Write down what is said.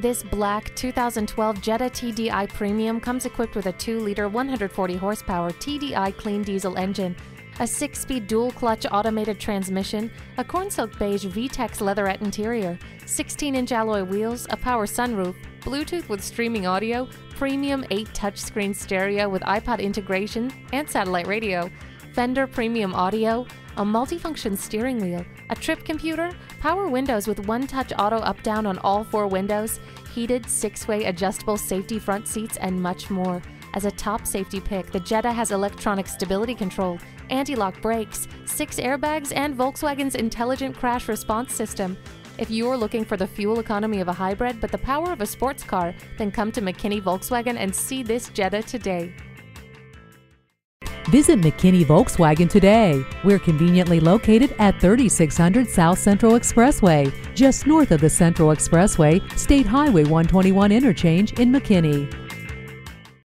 This black 2012 Jetta TDI Premium comes equipped with a 2-liter 140-horsepower TDI clean diesel engine, a 6-speed dual-clutch automated transmission, a corn-silk beige V-Tex leatherette interior, 16-inch alloy wheels, a power sunroof, Bluetooth with streaming audio, premium 8 touchscreen stereo with iPod integration and satellite radio, Fender premium audio, a multifunction steering wheel, a trip computer, power windows with one-touch auto up-down on all 4 windows, heated 6-way adjustable safety front seats, and much more. As a top safety pick, the Jetta has electronic stability control, anti-lock brakes, 6 airbags, and Volkswagen's intelligent crash response system. If you're looking for the fuel economy of a hybrid but the power of a sports car, then come to McKinney Volkswagen and see this Jetta today. Visit McKinney Volkswagen today. We're conveniently located at 3600 South Central Expressway, just north of the Central Expressway, State Highway 121 interchange in McKinney.